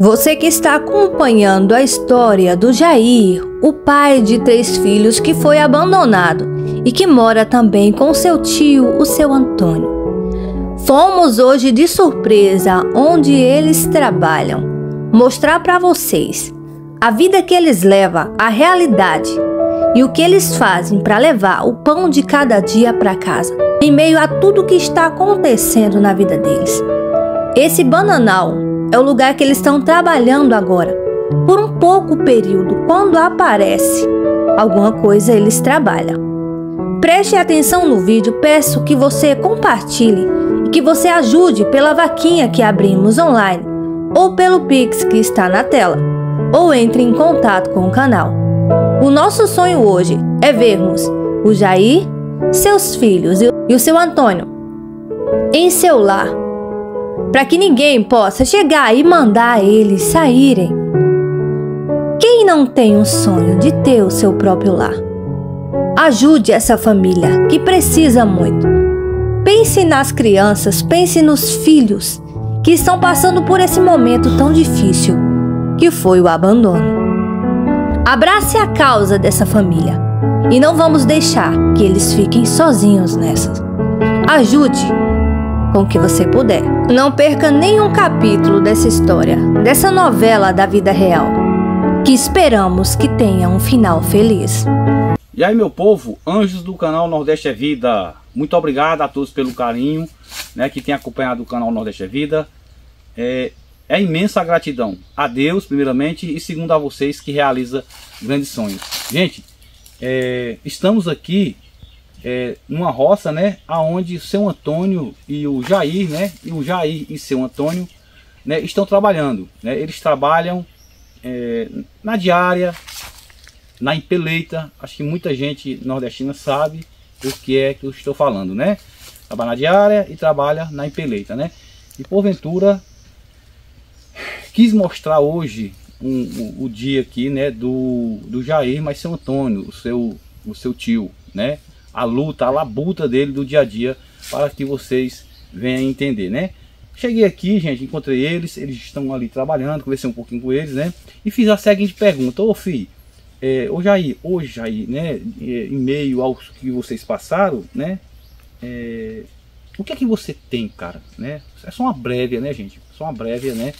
Você que está acompanhando a história do Jair, o pai de 3 filhos que foi abandonado e que mora também com seu tio, o seu Antônio. Fomos hoje de surpresa onde eles trabalham, mostrar para vocês a vida que eles levam, a realidade e o que eles fazem para levar o pão de cada dia para casa, em meio a tudo que está acontecendo na vida deles. Esse bananal é o lugar que eles estão trabalhando agora. Por um pouco período, quando aparece alguma coisa, eles trabalham. Preste atenção no vídeo, peço que você compartilhe e que você ajude pela vaquinha que abrimos online, ou pelo Pix que está na tela, ou entre em contato com o canal. O nosso sonho hoje é vermos o Jair, seus filhos e o seu Antônio em seu lar, para que ninguém possa chegar e mandar eles saírem. Quem não tem um sonho de ter o seu próprio lar? Ajude essa família que precisa muito. Pense nas crianças, pense nos filhos que estão passando por esse momento tão difícil que foi o abandono. Abrace a causa dessa família e não vamos deixar que eles fiquem sozinhos nessa. Ajude com o que você puder. Não perca nenhum capítulo dessa história, dessa novela da vida real, que esperamos que tenha um final feliz. E aí, meu povo, anjos do canal Nordeste é Vida, muito obrigado a todos pelo carinho, né, que tem acompanhado o canal Nordeste é Vida. É imensa gratidão a Deus, primeiramente, e segundo a vocês que realiza grandes sonhos. Gente, estamos aqui numa roça, né, aonde o seu Antônio e o Jair, né, estão trabalhando, né, eles trabalham na diária, na empeleita. Acho que muita gente nordestina sabe o que é que eu estou falando, né, trabalha na diária e trabalha na empeleita, né, e porventura quis mostrar hoje o dia aqui, né, do Jair, mas seu Antônio, o seu tio, né, a luta, a labuta dele do dia a dia, para que vocês venham entender, né? Cheguei aqui, gente, encontrei eles estão ali trabalhando, conversei um pouquinho com eles, né? E fiz a seguinte pergunta: ô filho, ô Jair, né? Em meio ao que vocês passaram, né? O que é que você tem, cara, né? É só uma breve, né, gente? Só uma breve, né?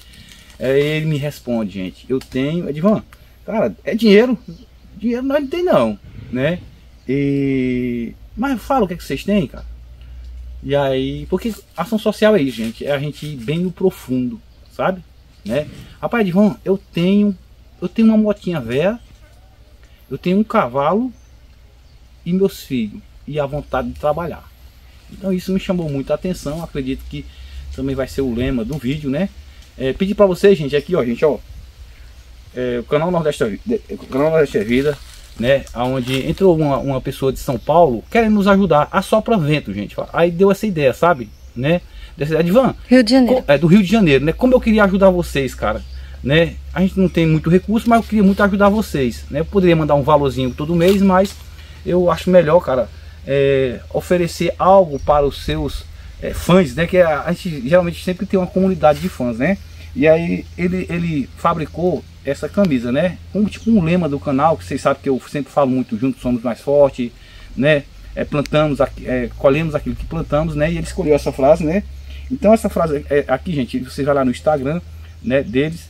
Ele me responde, gente: eu tenho, Edivan, cara, é dinheiro, dinheiro nós não tem não, né? Mas fala o que é que vocês têm, cara. E aí, porque ação social é isso, gente, é a gente ir bem no profundo, sabe, né? Rapaz, Edivan, eu tenho uma motinha velha, eu tenho um cavalo e meus filhos e a vontade de trabalhar. Então isso me chamou muito a atenção, acredito que também vai ser o lema do vídeo, né? Pedi para vocês, gente, aqui, ó, gente, ó, o canal Nordeste é Vida, né, onde entrou uma pessoa de São Paulo querendo nos ajudar, assopra vento, gente. Aí deu essa ideia, sabe, né? Edivan, do Rio de Janeiro, né? Como eu queria ajudar vocês, cara, né? A gente não tem muito recurso, mas eu queria muito ajudar vocês, né? Eu poderia mandar um valorzinho todo mês, mas eu acho melhor, cara, oferecer algo para os seus fãs, né? Que a gente geralmente sempre tem uma comunidade de fãs, né? E aí ele fabricou essa camisa, né, tipo um lema do canal, que vocês sabem que eu sempre falo muito: juntos somos mais fortes, né, plantamos, colhemos aquilo que plantamos, né, e ele escolheu essa frase, né. Então essa frase aqui, gente, vocês vão lá no Instagram, né, deles,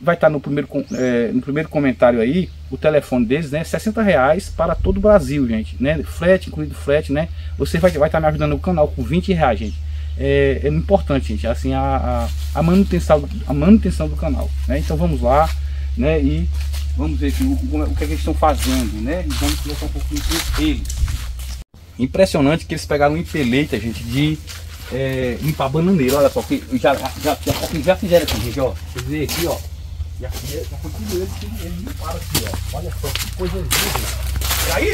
vai estar no primeiro comentário aí, o telefone deles, né, R$60 para todo o Brasil, gente, né, frete, incluído frete, né. Você vai estar me ajudando no canal com R$20, gente. É importante, gente, assim, a manutenção do canal, né. Então vamos lá, né, e vamos ver o que eles estão fazendo, né. Vamos colocar um pouquinho com eles. Impressionante que eles pegaram uma peleita, gente, de limpar bananeiro. Olha só, que já fizeram aqui, gente, ó, vocês veem aqui, ó, já continuam eles limparam aqui, ó. Olha só que coisa linda, gente. E aí,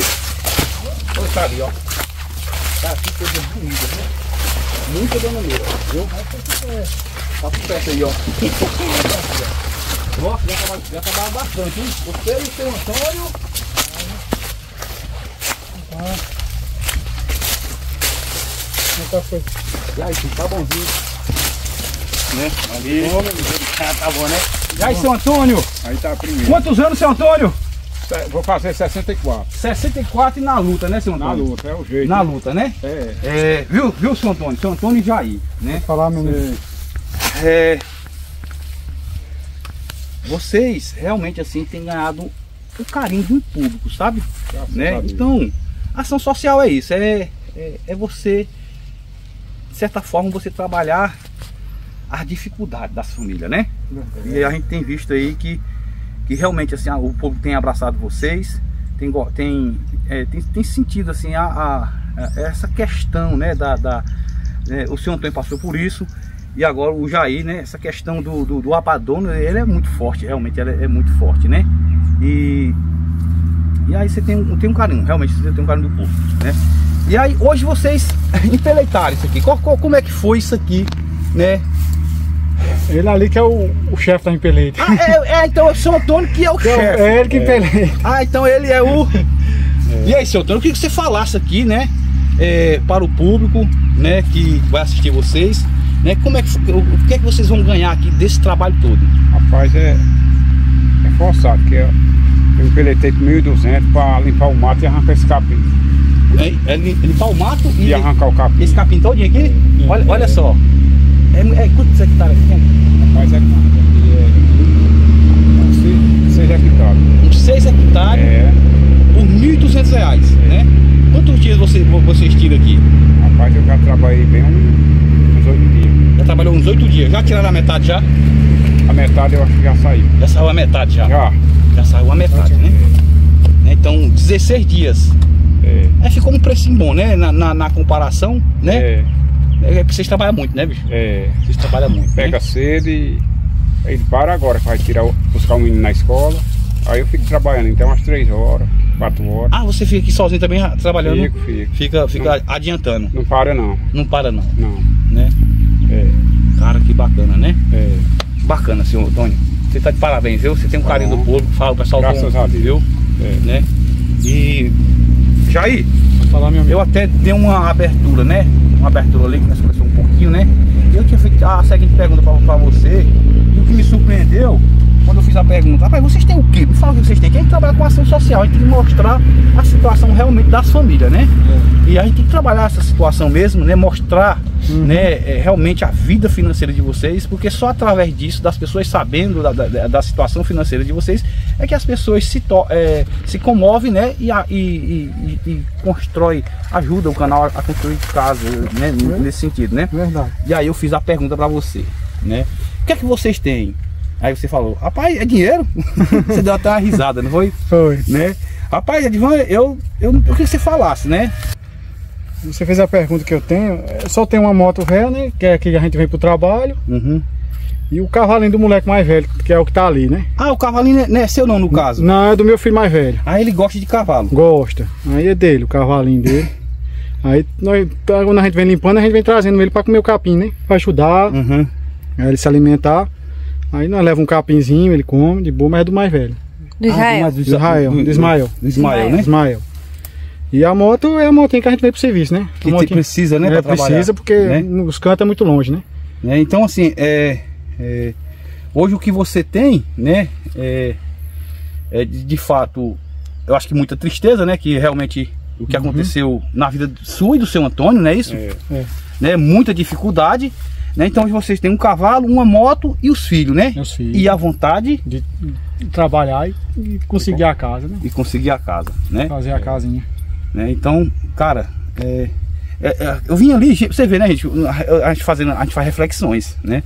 olha, tá ali, ó, tá, que coisa bonita, né, muita bananeira, viu? Tá por perto aí, ó. Nossa, já trabalha bastante, hein? Você e o seu Antônio. E aí, tá bonzinho. né? Ali. Ah, tá bom, né? E aí, seu Antônio? Aí tá primeiro. Quantos anos, seu Antônio? Vou fazer 64. 64 e na luta, né, seu Antônio? Na luta, é o jeito. Na luta, né? É. É, viu, seu Antônio? Seu Antônio e Jair, né? Vou falar, meu amigo. É... Vocês realmente, assim, têm ganhado o carinho do público, sabe? Né? Então, ação social é isso. É você, de certa forma, você trabalhar as dificuldades das famílias, né? É. E a gente tem visto aí que realmente assim, o povo tem abraçado vocês, tem sentido assim, essa questão, né? O senhor Antônio passou por isso, e agora o Jair, né? Essa questão do abandono, ele é muito forte, realmente, ela é muito forte, né? E aí você tem um carinho, realmente você tem um carinho do povo, né? E aí hoje vocês empeleitaram isso aqui, como é que foi isso aqui, né? Ele ali que é o chefe da empeleita. Ah, então é o seu Antônio que é o chefe. É ele que empeleita. Ah, então ele é o... É. E aí, seu Antônio, eu queria que você falasse aqui, né? Para o público, né? Que vai assistir vocês, né? O que é que vocês vão ganhar aqui desse trabalho todo? Rapaz, é forçado, que eu empeletei com 1.200 para limpar o mato e arrancar esse capim. É limpar o mato e arrancar o capim. Esse capim todinho aqui? Olha só. Quantos hectares aqui? Rapaz, é uns 6 hectares. Uns 6 hectares por R$1.200, né? Quantos dias vocês tiram aqui? Rapaz, eu já trabalhei bem uns 8 dias. Já trabalhou uns 8 dias? Já tiraram a metade já? A metade eu acho que já saiu. Já saiu a metade já? Já saiu a metade, né? Então, 16 dias. Ficou um precinho bom, né? Na comparação, né? Vocês trabalham muito, né, bicho? Vocês trabalham muito. Pega, né? Cedo e ele para agora, vai buscar o menino na escola. Aí eu fico trabalhando, então umas 3 horas, 4 horas. Ah, você fica aqui sozinho também trabalhando? Fico. Fica não, adiantando. Não para não. Não para não. Não. Né? Cara, que bacana, né? Bacana, senhor Antônio. Você tá de parabéns, viu? Você tem um carinho do povo, fala o pessoal do viu? Né? E Jair, falar, meu amigo. Eu até dei uma abertura, né? Uma abertura ali que nós conversamos um pouquinho, né? Eu tinha feito a seguinte pergunta pra você, e o que me surpreendeu quando eu fiz a pergunta: rapaz, vocês têm o quê? Me fala o que vocês têm. Quem trabalha com ação social, a gente tem que mostrar a situação realmente das famílias, né? E a gente tem que trabalhar essa situação mesmo, né? Mostrar, né, realmente a vida financeira de vocês, porque só através disso, das pessoas sabendo da situação financeira de vocês, é que as pessoas se comovem, né? E constrói, ajuda o canal a construir casa, né? Nesse sentido, né? Verdade. E aí eu fiz a pergunta pra você, né? O que é que vocês têm? Aí você falou: rapaz, é dinheiro? Você deu até uma risada, não foi? Foi. Né? Rapaz, Edivan, eu queria que você falasse, né? Você fez a pergunta que eu tenho. Eu só tenho uma moto ré, né? Que é que a gente vem pro trabalho. E o cavalinho do moleque mais velho, que é o que tá ali, né? Ah, o cavalinho não é seu não, no caso? Não, é do meu filho mais velho. Ah, ele gosta de cavalo? Gosta. Aí é dele, o cavalinho dele. Aí, quando a gente vem limpando, a gente vem trazendo ele pra comer o capim, né? Pra ajudar, aí ele se alimentar. Aí nós leva um capinzinho, ele come, de boa, mas é do mais velho. Do Israel? Ah, do Ismael. Do Ismael, né? Ismael. E a moto é a motinha que a gente vem pro serviço, né? Que motinha, precisa, né? Precisa, porque os cantos é muito longe, né? Então, assim, hoje o que você tem, né? De fato, eu acho que muita tristeza, né? Que realmente o que aconteceu na vida sua e do seu Antônio, não é isso? Né? Muita dificuldade. Né? Então vocês têm um cavalo, uma moto e os filhos, né? Os filhos. E a vontade de trabalhar e conseguir a casa, né? E conseguir a casa, né? Fazer a casinha. Né? Então, cara, eu vim ali, você vê, né, gente? A gente faz reflexões, né?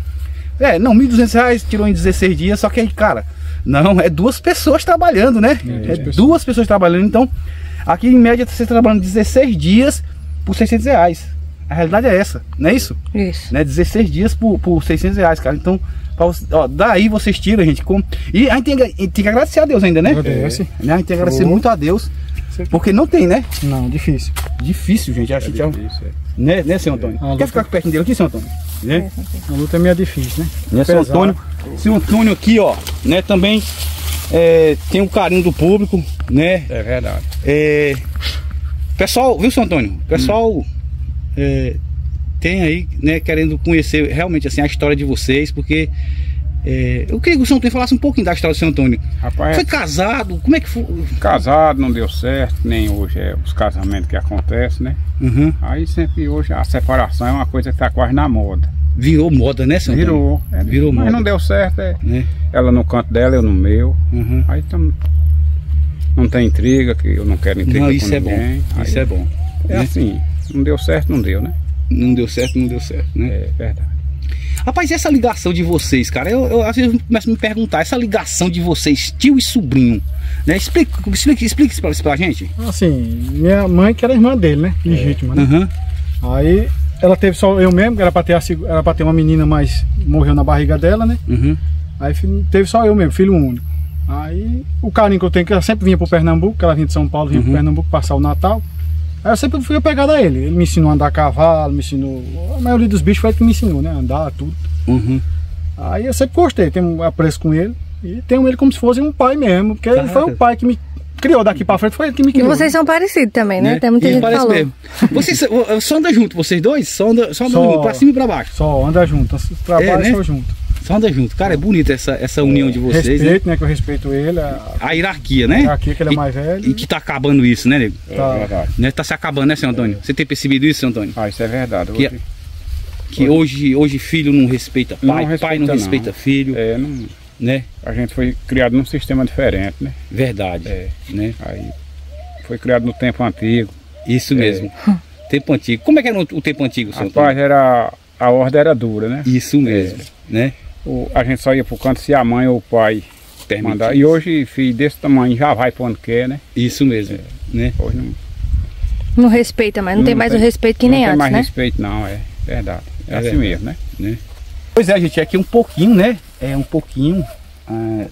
Não, R$1.200 tirou em 16 dias, só que, cara, não, é 2 pessoas trabalhando, né? Duas pessoas trabalhando, então, aqui em média você está trabalhando 16 dias por R$600. A realidade é essa, não é isso? Isso. Né? 16 dias por R$600, cara. Então, ó, daí vocês tiram, gente. E a gente tem que agradecer a Deus ainda, né? Agradece. Né? A gente tem que agradecer muito a Deus, porque não tem, né? Não, difícil. Difícil, gente. Acho que difícil, né, seu Antônio? Quer ficar perto dele aqui, seu Antônio? Né? A luta é meio difícil, né? Seu Antônio. Seu Antônio aqui, ó, né, também tem um carinho do público, né? É verdade. Pessoal, viu, seu Antônio? Pessoal... tem aí, né, querendo conhecer realmente assim a história de vocês, porque eu queria que o São Antônio falasse um pouquinho da história do São Antônio. Rapaz, foi casado, como é que foi? Casado, não deu certo, nem hoje é os casamentos que acontecem, né? Uhum. Aí sempre hoje a separação é uma coisa que está quase na moda. Virou moda, né, São Antônio? Virou, virou mas moda. Não deu certo, ela no canto dela, eu no meu. Uhum. Aí não tem intriga, que eu não quero intriga não, isso com ninguém. Bom. Aí, isso é bom. É assim, não deu certo, não deu, né? Não deu certo, não deu certo, né? É verdade. Rapaz, essa ligação de vocês, cara, eu às vezes começo a me perguntar, essa ligação de vocês, tio e sobrinho, né? Explica isso pra gente. Assim, minha mãe que era irmã dele, né? Legítima, né? Uhum. Aí ela teve só eu mesmo, que era pra ter uma menina, mas morreu na barriga dela, né? Uhum. Aí teve só eu mesmo, filho único. Aí o carinho que eu tenho, que ela sempre vinha pro Pernambuco, que ela vinha de São Paulo, vinha pro Pernambuco passar o Natal. Aí eu sempre fui apegado a ele. Ele me ensinou a andar a cavalo, me ensinou... A maioria dos bichos foi ele que me ensinou, né? Andar, tudo. Uhum. Aí eu sempre gostei, tenho um apreço com ele. E tenho ele como se fosse um pai mesmo, porque ele foi o pai que me criou daqui pra frente, foi ele que me criou. E vocês são parecidos também, né? Tem muita gente que falou. Mesmo. Vocês só andam junto, vocês dois? Só andam junto, pra cima e pra baixo? Só, anda junto, trabalha só junto. Só anda junto. Cara, é bonita essa união de vocês. Respeito, né? Que eu respeito ele. A hierarquia, né? A hierarquia, que ele é mais velho. E que tá acabando isso, né, nego? Tá. É verdade. Né? Tá se acabando, né, seu Antônio? Você tem percebido isso, seu Antônio? Ah, isso é verdade. Que, hoje filho não respeita pai, pai não respeita filho. É, não... Né? A gente foi criado num sistema diferente, né? Verdade. É. Né? Aí foi criado no tempo antigo. Isso mesmo. Tempo antigo. Como é que era o tempo antigo, seu Antônio? Rapaz, a ordem era dura, né? Isso mesmo, né? A gente só ia pro canto se a mãe ou o pai mandar. E hoje, filho desse tamanho, já vai pra onde quer, né? Isso mesmo, né? Hoje não respeita mais, não tem mais o respeito que nem antes, né? Não tem mais respeito não, é verdade. É assim mesmo, né? Pois é, gente, aqui é um pouquinho, né? É um pouquinho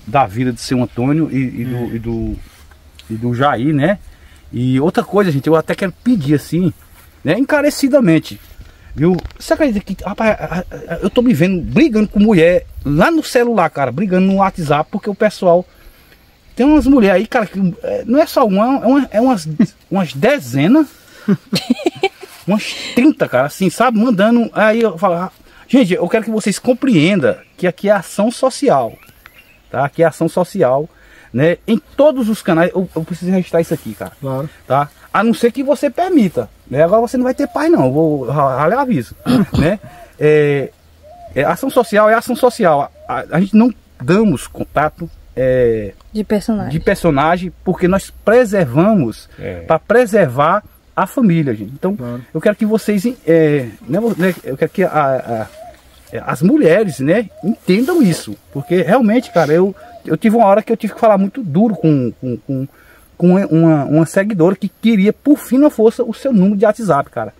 da vida de seu Antônio e do Jair, né? E outra coisa, gente, eu até quero pedir assim, né? Encarecidamente. Viu? Você acredita que, rapaz, eu tô me vendo brigando com mulher lá no celular, cara, brigando no WhatsApp, porque o pessoal, tem umas mulheres aí, cara, que não é só umas dezenas, umas 30, cara, assim, sabe, mandando, aí eu falo, gente, eu quero que vocês compreendam que aqui é ação social, tá, aqui é ação social, né, em todos os canais, eu preciso registrar isso aqui, cara, claro. Tá, a não ser que você permita. Agora você não vai ter pai não, vou aviso, né? Ação social é ação social. A gente não damos contato de personagem porque nós preservamos para preservar a família, gente. Então eu quero que vocês, eu quero que as mulheres, né, entendam isso, porque realmente, cara, eu tive uma hora que eu tive que falar muito duro com uma seguidora que queria, por fim, à força, o seu número de WhatsApp, cara,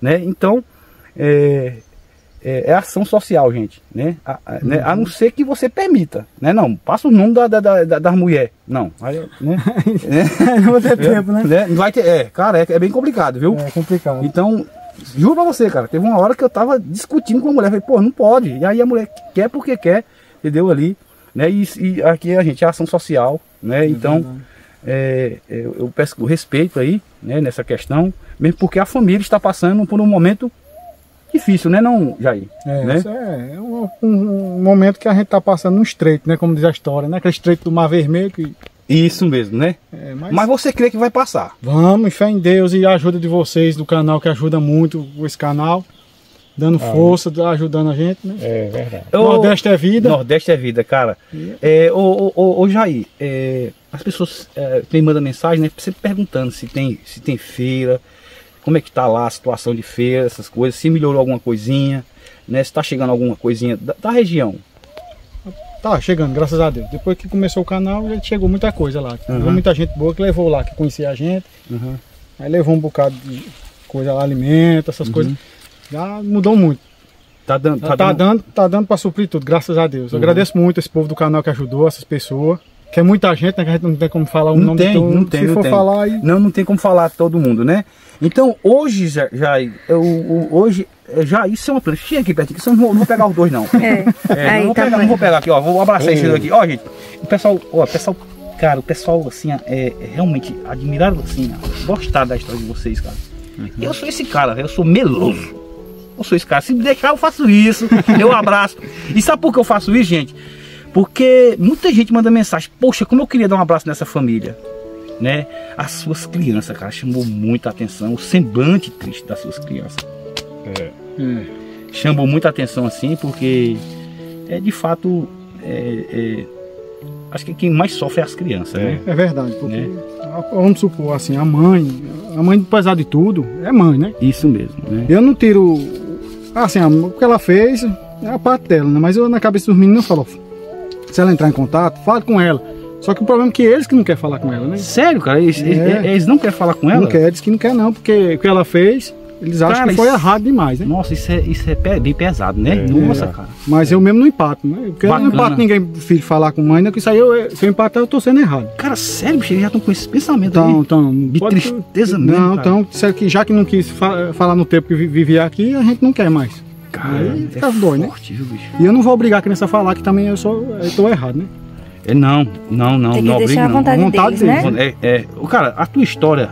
né? Então, é ação social, gente, né? A não ser que você permita, né? Não, passa o nome das mulheres, não. Aí, né? Não vai ter tempo, né? Não vai ter, cara, é bem complicado, viu? É complicado. Então, juro pra você, cara, teve uma hora que eu tava discutindo com a mulher, falei, pô, não pode. E aí a mulher quer porque quer, entendeu? Ali, né? E aqui a gente é ação social, né? Então... Verdade. Eu peço respeito aí, né, nessa questão, mesmo porque a família está passando por um momento difícil, né, não, Jair? É um momento que a gente está passando num estreito, né, como diz a história, né, aquele estreito do Mar Vermelho. Isso mesmo, né? Mas você crê que vai passar? Vamos, fé em Deus e a ajuda de vocês do canal, que ajuda muito esse canal. Dando força, ajudando a gente, né? É verdade. Nordeste é vida. Nordeste é vida, cara. Jair, as pessoas quem manda mensagem, né? Sempre perguntando se tem feira, como é que tá lá a situação de feira, essas coisas, se melhorou alguma coisinha, né? Se tá chegando alguma coisinha da região. Tá chegando, graças a Deus. Depois que começou o canal, já chegou muita coisa lá. Uhum. Muita gente boa que levou lá, que conhecia a gente. Uhum. Aí levou um bocado de coisa lá, alimento, essas coisas. Já mudou muito. Tá dando para suprir tudo, graças a Deus. Eu agradeço muito esse povo do canal que ajudou, essas pessoas. Que é muita gente, né? Que a gente não tem como falar o nome de todo mundo. Não tem como falar todo mundo, né? Então hoje, isso é uma planta. Chega aqui perto, que eu não vou pegar os dois, não. Não vou pegar aqui, ó. Vou abraçar esse aqui. Ó, gente. O pessoal, cara, o pessoal assim, realmente admirado, assim, gostar da história de vocês, cara. Eu sou esse cara, eu sou meloso. eu sou esse cara. Se me deixar, eu faço isso, eu abraço. E sabe por que eu faço isso, gente? Porque muita gente manda mensagem, poxa, como eu queria dar um abraço nessa família, né? As suas crianças, cara, chamou muita atenção, o semblante triste das suas crianças. Chamou muita atenção assim, porque é de fato, acho que quem mais sofre é as crianças, né? É verdade, porque vamos supor assim, a mãe apesar de tudo, é mãe, né? Isso mesmo, né? Eu não tiro, assim, o que ela fez é a parte dela, né? Mas eu na cabeça dos meninos falo, se ela entrar em contato, fale com ela. Só que o problema é que eles que não querem falar com ela, né? Sério, cara? Eles não querem falar com ela? Não quer, diz que não quer não, porque o que ela fez, eles acham que foi errado demais, né? Nossa, isso é bem pesado, né? Nossa, cara. Mas eu mesmo não empato, né? Porque eu não empato ninguém, filho, falar com mãe, né? Porque isso aí, se eu empatar, eu tô sendo errado. Cara, sério, bicho, eles já estão com esse pensamento aí. De tristeza mesmo, não, cara. Então, sério que já que não quis falar no tempo que vivia aqui, a gente não quer mais. Cara, é forte, né? Viu, bicho? E eu não vou obrigar a criança a falar, que também eu tô errado, né? Não. Tem que deixar não, a vontade deles, né? Cara, a tua história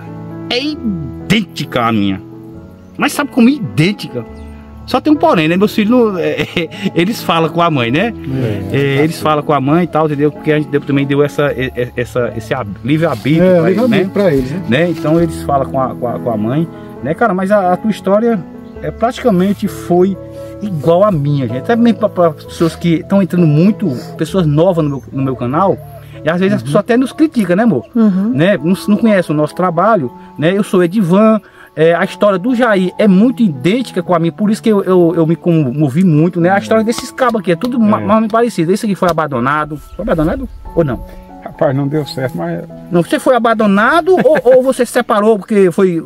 é idêntica à minha. Mas sabe como é idêntica? Só tem um porém, né? Meus filhos, eles falam com a mãe, né? Eles falam com a mãe e tal, entendeu? Porque a gente também deu esse livre-arbítrio pra eles, né? Então eles falam com a mãe, né, cara? Mas a tua história praticamente foi igual a minha, gente. Até mesmo para pessoas que estão entrando muito, pessoas novas no meu canal, e às vezes as pessoas até nos criticam, né, amor? Né? Não conhecem o nosso trabalho, né? Eu sou Edivan, a história do Jair é muito idêntica com a minha, por isso que eu me comovi muito, né? A história desses cabos aqui é tudo mais ou menos parecido. Esse aqui foi abandonado. Foi abandonado ou não? Rapaz, não deu certo, mas... Não, você foi abandonado ou você se separou porque foi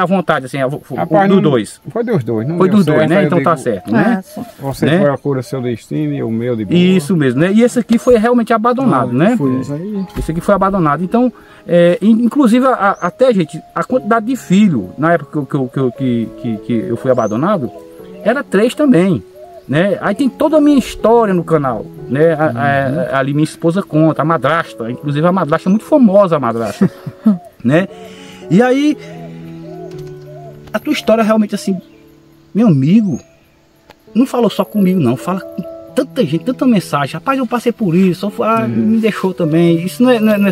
à vontade, assim, rapaz, dos dois? Foi dos dois. Foi dos dois, né? Então tá certo, né? Você foi a cura do seu destino e o meu de boa. Isso mesmo, né? E esse aqui foi realmente abandonado, né? Foi isso aí. Esse aqui foi abandonado. Então, inclusive, até, gente, a quantidade de filho, na época que eu fui abandonado, era 3 também. Né? Aí tem toda a minha história no canal, né? Ali minha esposa conta, a madrasta, inclusive a madrasta é muito famosa, a madrasta, né? E aí a tua história realmente assim, meu amigo, não falou só comigo não, fala com tanta gente, tanta mensagem, rapaz, eu passei por isso, me deixou também. Isso não é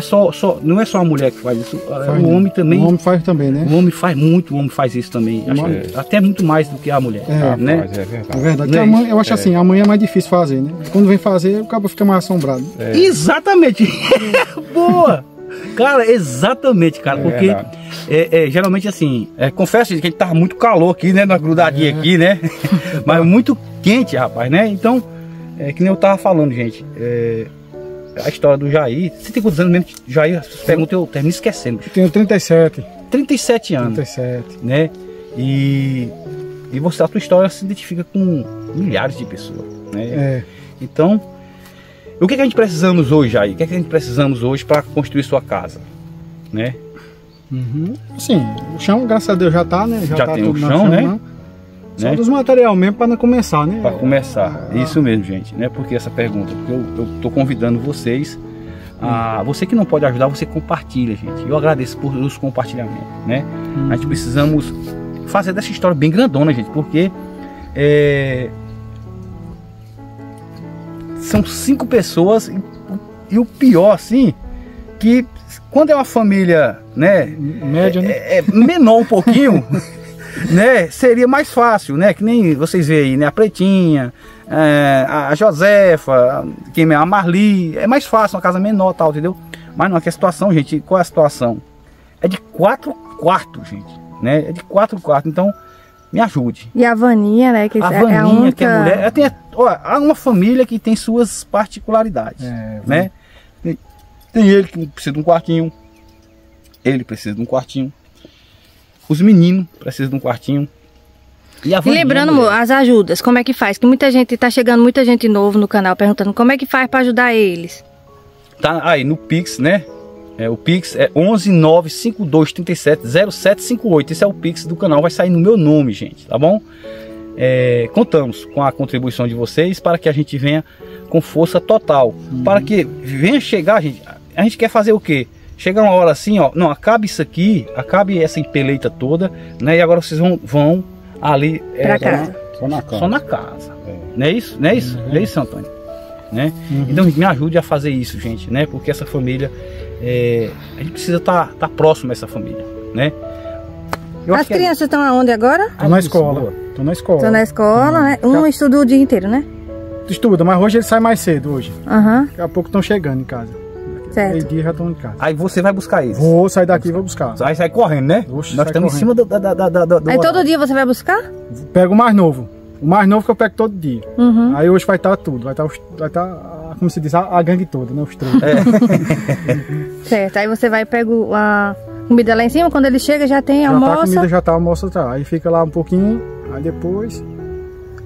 só a mulher que faz isso, o homem também. O homem faz também, né? O homem faz muito, o homem faz isso também. Acho até muito mais do que a mulher. Né? É verdade. Né? Eu acho assim, a mãe é mais difícil fazer, né? Quando vem fazer, o cabo fica mais assombrado. Exatamente! Boa! Cara, exatamente, cara, porque geralmente assim, confesso que a gente tava muito calor aqui, né? Nós grudadinhos aqui, né? Mas muito quente, rapaz, né? Então... que nem eu tava falando, gente, a história do Jair, você tem quantos anos mesmo? Jair, pergunta, eu termino esquecendo. Eu tenho 37. 37 anos. 37. Né? E a tua história se identifica com milhares de pessoas, né? Então, o que a gente precisamos hoje, Jair? O que a gente precisamos hoje para construir sua casa, né? Sim, o chão, graças a Deus, já tá, né? Já tá tem tudo o chão, né? Só dos material mesmo para começar, né? Para começar, isso mesmo, gente. Não é porque essa pergunta, porque eu tô convidando vocês, você que não pode ajudar, você compartilha, gente. Eu agradeço por os compartilhamentos, né? A gente precisamos fazer dessa história bem grandona, gente, porque são 5 pessoas e o pior, assim, que quando é uma família, né? Média, né? Menor um pouquinho. Né? Seria mais fácil, né? Que nem vocês veem aí, né? A Pretinha, a Josefa, a Marli. É mais fácil, uma casa menor, tal, entendeu? Mas não, aqui a situação, gente, qual é a situação? É de 4 quartos, gente, né? É de 4 quartos, então me ajude. E a Vaninha, né? Que a Vaninha, a única... que é mulher. Ela tem, olha, há uma família que tem suas particularidades, né? Tem ele que precisa de um quartinho, ele precisa de um quartinho. Os meninos precisam de um quartinho. E lembrando, amor, as ajudas, como é que faz? Que muita gente, tá chegando muita gente novo no canal perguntando como é que faz para ajudar eles. Tá aí no Pix, né? O Pix é 11952370758. Esse é o Pix do canal, vai sair no meu nome, gente, tá bom? Contamos com a contribuição de vocês para que a gente venha com força total. Para que venha chegar, gente, a gente quer fazer o quê? Chega uma hora assim, ó, não, acabe isso aqui, acabe essa empeleita toda, né? E agora vocês vão ali era casa. Só na casa. É. Não é isso? Não é isso? Não é isso, Antônio? Né? Uhum. Então, me ajude a fazer isso, gente, né? Porque essa família, a gente precisa estar próximo a essa família, né? As crianças estão aonde agora? Estão na escola. Estão na escola, né? Um estuda o dia inteiro, né? Estuda, mas hoje ele sai mais cedo hoje. Uhum. Daqui a pouco estão chegando em casa. Certo. Dia já estão em casa. Aí você vai buscar eles? Vou sair daqui e vou buscar. Aí sai correndo, né? Oxe, nós estamos correndo. Em cima do Aí todo dia você vai buscar? Pego o mais novo. O mais novo que eu pego todo dia. Uhum. Aí hoje vai estar tudo. Vai estar, como se diz, a gangue toda, né? Os três. É. Certo. Aí você vai e pega a comida lá em cima. Quando ele chega já tem almoço. Tá, a comida já está almoço. Tá. Aí fica lá um pouquinho. Aí depois...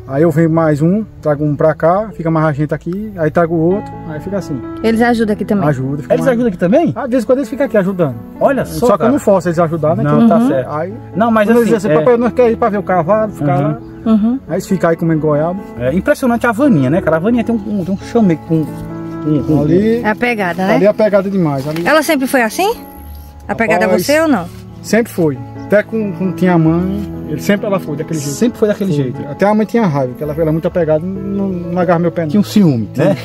Aí eu venho mais um, trago um pra cá, fica mais a gente aqui, aí trago o outro, aí fica assim. Eles ajudam aqui também? Ajudam. Eles ajudam aqui também? Às vezes quando eles ficam aqui ajudando. Olha só, cara. Que eu não forço eles ajudarem. Né? Não, tá certo. Aí, não, mas assim... Eles dizem assim, papai, nós queremos ir pra ver o cavalo, ficar lá. Uhum. Aí eles ficam aí comendo goiaba. É impressionante a Vaninha, né, cara? A Vaninha tem um chamego com... Ali... É a pegada, né? Ali é a pegada demais. Ali... Ela sempre foi assim? A pegada é você ou não? Sempre foi. Até quando tinha a mãe... Ela sempre foi daquele jeito. Até a mãe tinha raiva, porque ela era muito apegada, não agarra meu pé não. Tinha um ciúme, né?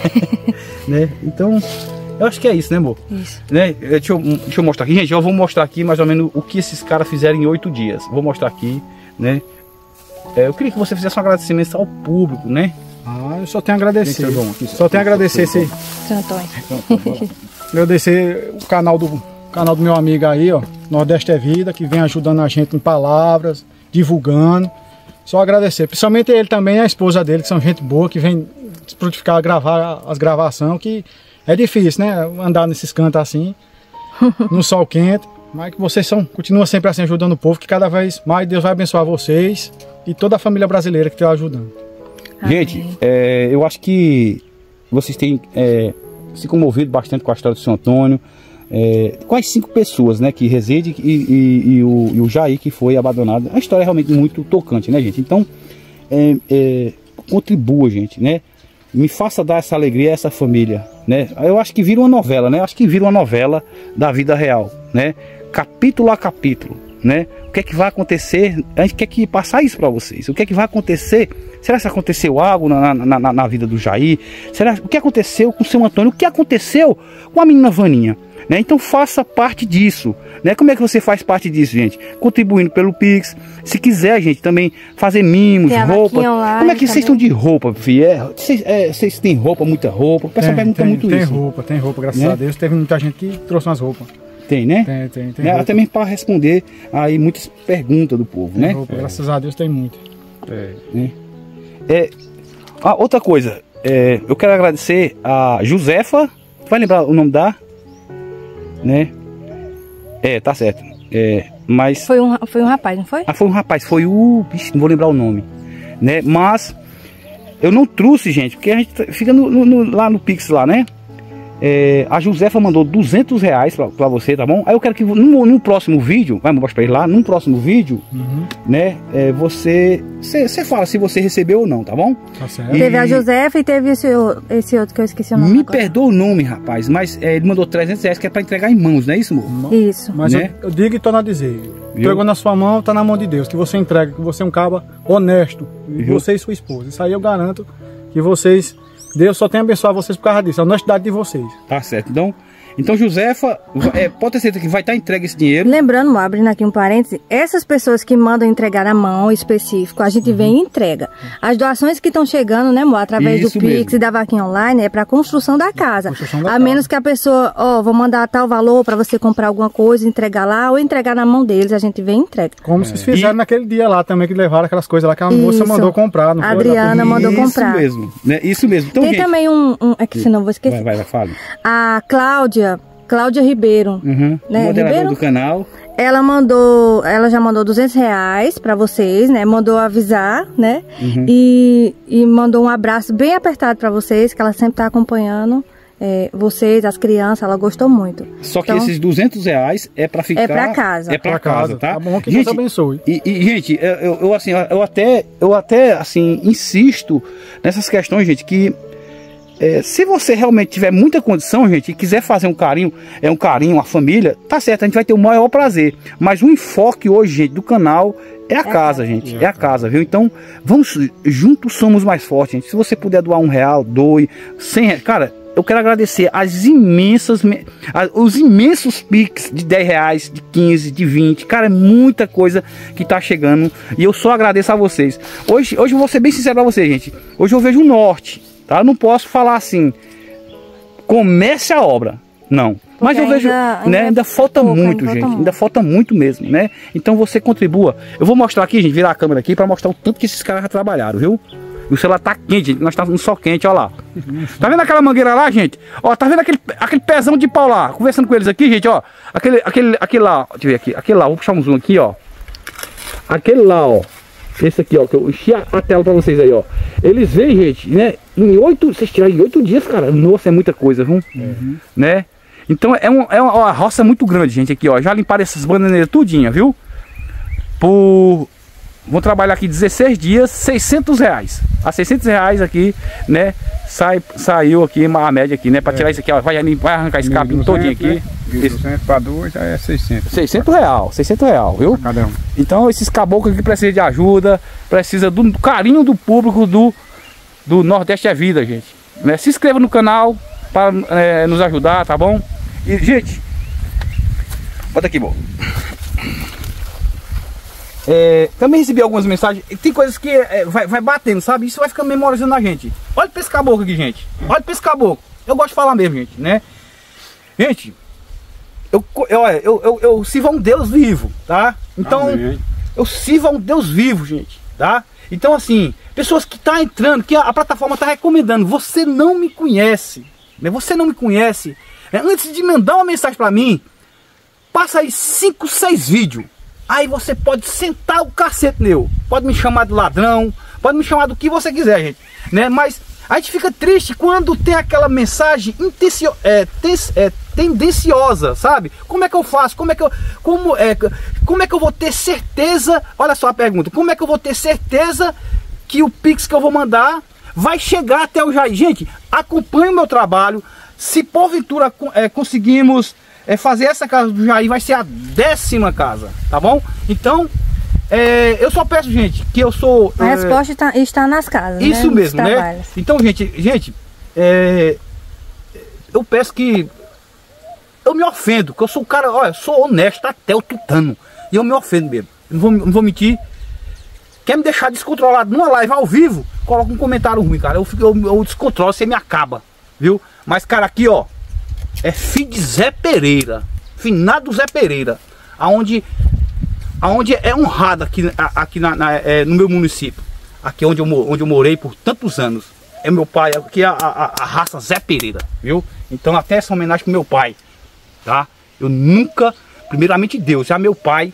Né? Então, eu acho que é isso, né, amor? Isso. Né? Deixa eu mostrar aqui. Gente, eu vou mostrar aqui mais ou menos o que esses caras fizeram em 8 dias. Vou mostrar aqui, né? Eu queria que você fizesse um agradecimento ao público, né? Ah, eu só tenho a agradecer. Gente, só tenho a agradecer. Agradecer o canal do meu amigo aí, ó. Nordeste é Vida, que vem ajudando a gente em palavras, divulgando, só agradecer, principalmente ele também, a esposa dele, que são gente boa, que vem se frutificar, gravar as gravações, que é difícil, né, andar nesses cantos assim, no sol quente, mas que vocês continuam sempre assim, ajudando o povo, que cada vez mais Deus vai abençoar vocês e toda a família brasileira que está ajudando. Amém. Gente, eu acho que vocês têm se comovido bastante com a história do seu Antônio, com as 5 pessoas, né, que reside e o Jair que foi abandonado. A história é realmente muito tocante, né, gente? Então, contribua, gente, né? Me faça dar essa alegria a essa família, né? Eu acho que vira uma novela, né? Acho que vira uma novela da vida real, né? Capítulo a capítulo, né? O que é que vai acontecer? A gente quer que passar isso para vocês. O que é que vai acontecer? Será que aconteceu algo na vida do Jair? Será o que aconteceu com o seu Antônio? O que aconteceu com a menina Vaninha? Né? Então faça parte disso, né? Como é que você faz parte disso, gente? Contribuindo pelo Pix. Se quiser, gente, também fazer mimos, roupa. Como é que vocês estão de roupa, filho? Vocês têm roupa, muita roupa? O pessoal pergunta muito isso. Tem roupa, graças a Deus. Teve muita gente que trouxe umas roupas. Tem, né? Tem roupa. Até mesmo para responder aí muitas perguntas do povo, né? Roupa, graças a Deus tem muito. Outra coisa, eu quero agradecer a Josefa. Vai lembrar o nome da... Né? Tá certo. Mas foi um rapaz, não foi? Ah, foi um rapaz, foi o... Bicho, não vou lembrar o nome, né? Mas eu não trouxe, gente, porque a gente fica lá no Pix, lá, né? A Josefa mandou R$200 pra você, tá bom? Aí eu quero que no próximo vídeo, vai mostrar pra ele lá, num próximo vídeo, né? Você fala se você recebeu ou não, tá bom? Tá certo. Teve a Josefa e teve esse outro que eu esqueci o nome. Me perdoa o nome, rapaz, mas ele mandou R$300, que é pra entregar em mãos, não é isso, amor? Isso. Mas né? eu digo e torno a dizer, entregou na sua mão, tá na mão de Deus, que você entrega, que você é um caba honesto, você e sua esposa. Isso aí eu garanto que vocês... Deus só tem a abençoar vocês por causa disso, a honestidade de vocês. Tá certo, então Josefa, pode ter certeza que vai estar entregue esse dinheiro. Lembrando, abrindo aqui um parêntese, essas pessoas que mandam entregar a mão específico, a gente vem e entrega. As doações que estão chegando, né, amor, através do Pix mesmo. E da vaquinha online, é para construção da casa. Menos que a pessoa, vou mandar tal valor para você comprar alguma coisa, entregar lá, ou entregar na mão deles, a gente vem e entrega. Como vocês fizeram naquele dia lá também, que levaram aquelas coisas lá que a moça mandou comprar. Não foi? Adriana mandou comprar. Isso mesmo, né? Isso mesmo. Então, tem gente, também é que senão eu vou esquecer. Vai, fala. A Cláudia Ribeiro, né? Moderadora do canal. Ela já mandou R$200 para vocês, né? Mandou avisar, né? E mandou um abraço bem apertado para vocês, que ela sempre tá acompanhando vocês, as crianças, ela gostou muito. Só que esses R$200 é para ficar... É para casa. É para casa, tá? Tá bom, que gente, Deus abençoe. Gente, eu até insisto nessas questões, gente, que... se você realmente tiver muita condição, gente, e quiser fazer um carinho, uma família, tá certo, a gente vai ter o maior prazer. Mas o enfoque hoje, gente, do canal É a casa, gente. É a casa, viu? Então, vamos, juntos somos mais fortes, gente. Se você puder doar R$1, doe R$100. Cara, eu quero agradecer as imensas, os imensos Pix de R$10, de 15, de 20. Cara, é muita coisa que tá chegando. E eu só agradeço a vocês. Hoje eu vou ser bem sincero pra vocês, gente. Hoje eu vejo o norte, tá? Eu não posso falar assim, comece a obra. Não. Mas eu vejo, ainda falta muito, gente. Ainda falta muito mesmo, né? Então você contribua. Eu vou mostrar aqui, gente, virar a câmera aqui para mostrar o tanto que esses caras já trabalharam, viu? O celular tá quente, gente. Nós estamos no sol quente, ó lá. Tá vendo aquela mangueira lá, gente? Ó, tá vendo aquele pezão de pau lá? Conversando com eles aqui, gente, ó. Aquele lá, ó. Deixa eu ver aqui. Aquele lá, vou puxar um zoom aqui, ó. Aquele lá, ó. Esse aqui, ó, que eu enchi a tela pra vocês aí, ó. Eles veem, gente, né? Vocês tiraram em 8 dias, cara. Nossa, é muita coisa, viu? Uhum. Né? Então é uma roça muito grande, gente, aqui, ó. Já limparam essas bananeiras tudinha, viu? Vão trabalhar aqui 16 dias, R$600. A R$600 aqui, né? Saiu aqui a média aqui, né? Pra tirar isso aqui, ó. Vai arrancar esse capim todinho aqui. Né? Para duas, aí é 600. R$600, viu? Pra cada um. Então esses caboclos aqui precisam de ajuda, precisa do carinho do público do Nordeste é Vida, gente. Né? Se inscreva no canal para nos ajudar, tá bom? E, gente, bota aqui, bom. Também recebi algumas mensagens. Tem coisas que vai batendo, sabe? Isso vai ficando memorizando na gente. Olha pra esse caboclo aqui, gente. Olha pra esse caboclo. Eu gosto de falar mesmo, gente, né? Gente, eu sirvo a um Deus vivo, tá? Então, amém. Eu sirvo a um Deus vivo, gente, tá? Então, assim, pessoas que tá entrando, que a plataforma tá recomendando, você não me conhece, né? Você não me conhece. Antes de mandar uma mensagem pra mim, passa aí 5, 6 vídeos. Aí você pode sentar o cacete meu. Pode me chamar de ladrão, pode me chamar do que você quiser, gente, né? Mas a gente fica triste quando tem aquela mensagem tendenciosa, sabe? Como é que eu faço? Como é que eu vou ter certeza? Olha só a pergunta. Como é que eu vou ter certeza que o Pix que eu vou mandar vai chegar até o Jair? Gente, acompanhe o meu trabalho. Se porventura conseguimos fazer essa casa do Jair, vai ser a 10ª casa, tá bom? Então, eu só peço, gente, que eu sou... A resposta está nas casas, isso, né? Mesmo, né? Então, gente, eu peço que... Eu me ofendo, que eu sou um cara, olha, eu sou honesto até o tutano. E eu me ofendo mesmo, não vou mentir. Quer me deixar descontrolado numa live ao vivo, coloca um comentário ruim, cara. Eu descontrolo, você me acaba, viu? Mas, cara, aqui, ó, é filho de Zé Pereira, finado Zé Pereira, aonde é honrado aqui no meu município, aqui onde eu morei por tantos anos. É meu pai, aqui é a raça Zé Pereira, viu? Então até essa homenagem pro meu pai, tá? Eu nunca, primeiramente Deus, já meu pai,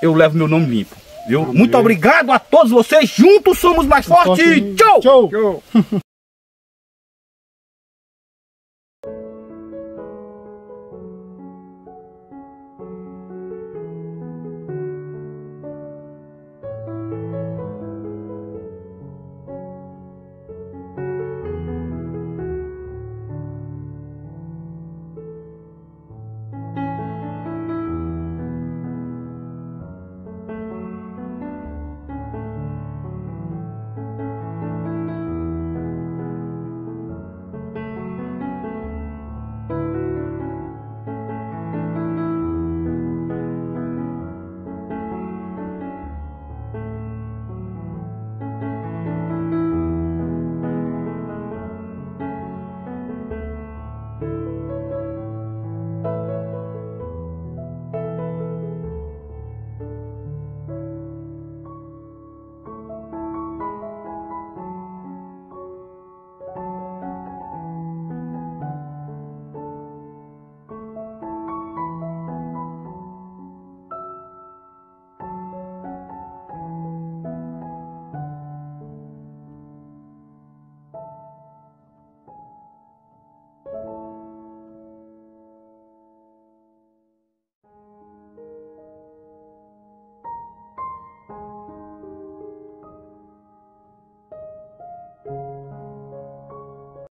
eu levo meu nome limpo, viu? Muito obrigado a todos vocês, juntos somos mais fortes, tchau! Tchau!